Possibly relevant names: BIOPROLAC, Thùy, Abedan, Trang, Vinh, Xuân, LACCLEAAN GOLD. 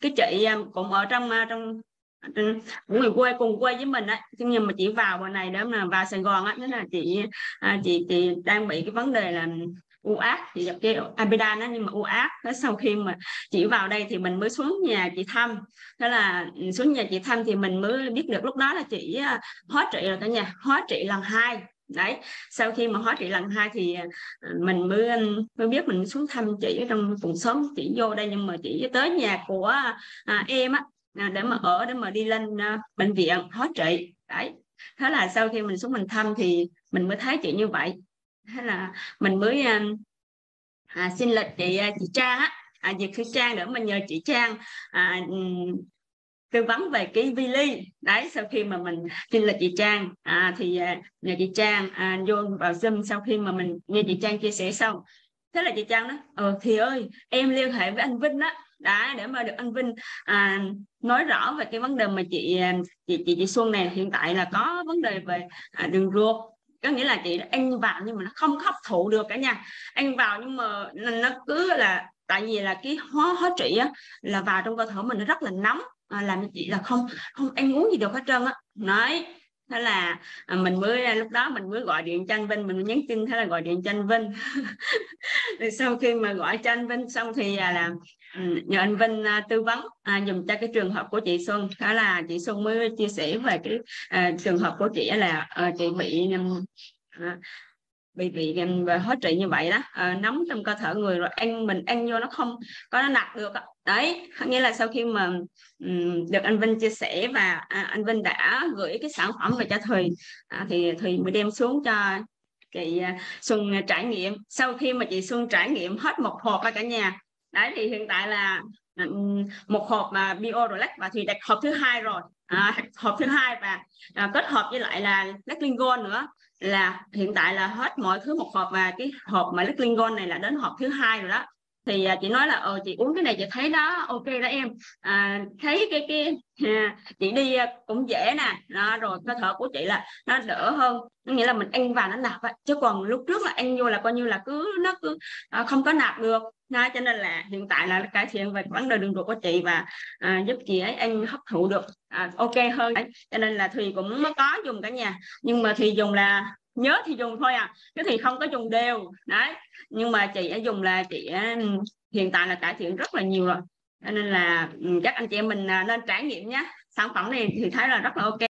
cái chị cũng ở trong người quê cùng quê với mình á, nhưng mà chị vào bên này để mà vào Sài Gòn á, là chị đang bị cái vấn đề là u ác, chị gặp cái Abedan đó, nhưng mà u ác. Thế sau khi mà chị vào đây thì mình mới xuống nhà chị thăm, thế là xuống nhà chị thăm thì mình mới biết được lúc đó là chị hóa trị rồi cả nhà, hóa trị lần 2 đấy. Sau khi mà hóa trị lần 2 thì mình mới biết, mình xuống thăm chị trong cùng xóm. Chị vô đây nhưng mà chị tới nhà của em á, để mà ở, để mà đi lên bệnh viện hóa trị đấy. Thế là sau khi mình xuống mình thăm thì mình mới thấy chị như vậy. Thế là mình mới xin lịch chị Trang á, việc khi Trang để mình nhờ chị Trang tư vấn về cái vi ly đấy. Sau khi mà mình xin lịch chị Trang thì nhờ chị Trang vô vào Zoom. Sau khi mà mình nghe chị Trang chia sẻ xong, thế là chị Trang nói thì ơi em liên hệ với anh Vinh đó đã, để mà được anh Vinh nói rõ về cái vấn đề mà chị Xuân này hiện tại là có vấn đề về đường ruột. Có nghĩa là chị ăn vào nhưng mà nó không hấp thụ được cả nhà, ăn vào nhưng mà nó cứ là, tại vì là cái hóa trị á, là vào trong cơ thể mình nó rất là nóng, làm cho chị là không ăn uống gì được hết trơn á. Nói thế là mình mới, lúc đó mình mới gọi điện cho anh Vinh, mình nhắn tin, thế là gọi điện cho anh Vinh. Sau khi mà gọi cho anh Vinh xong thì là nhờ anh Vinh tư vấn dùm cho cái trường hợp của chị Xuân. Đó là chị Xuân mới chia sẻ về cái trường hợp của chị là chị bị hóa trị như vậy đó, nóng trong cơ thể người rồi mình ăn vô nó không có, nó nạp được đấy. Nghĩa là sau khi mà được anh Vinh chia sẻ và anh Vinh đã gửi cái sản phẩm về cho Thùy, thì Thùy mới đem xuống cho chị Xuân trải nghiệm. Sau khi mà chị Xuân trải nghiệm hết một hộp cả nhà đấy, thì hiện tại là một hộp mà BIOPROLAC, và thì đặt hộp thứ 2 rồi, hộp thứ 2 và kết hợp với lại là LACCLEAAN GOLD nữa, là hiện tại là hết mọi thứ một hộp. Và cái hộp mà LACCLEAAN GOLD này là đến hộp thứ 2 rồi đó. Thì chị nói là chị uống cái này chị thấy đó ok đó em, thấy cái chị đi cũng dễ nè đó, rồi cơ thể của chị là nó đỡ hơn. Nghĩa là mình ăn vào nó nạp vậy, chứ còn lúc trước là ăn vô là coi như là nó cứ không có nạp được. Đó, cho nên là hiện tại là cải thiện về vấn đề đường ruột của chị và giúp chị ấy ăn hấp thụ được ok hơn. Đấy, cho nên là Thùy cũng có dùng cả nhà, nhưng mà Thùy dùng là nhớ thì dùng thôi à, chứ thì không có dùng đều đấy. Nhưng mà chị đã dùng là chị hiện tại là cải thiện rất là nhiều rồi, nên là các anh chị em mình nên trải nghiệm nhé. Sản phẩm này thì thấy là rất là ok.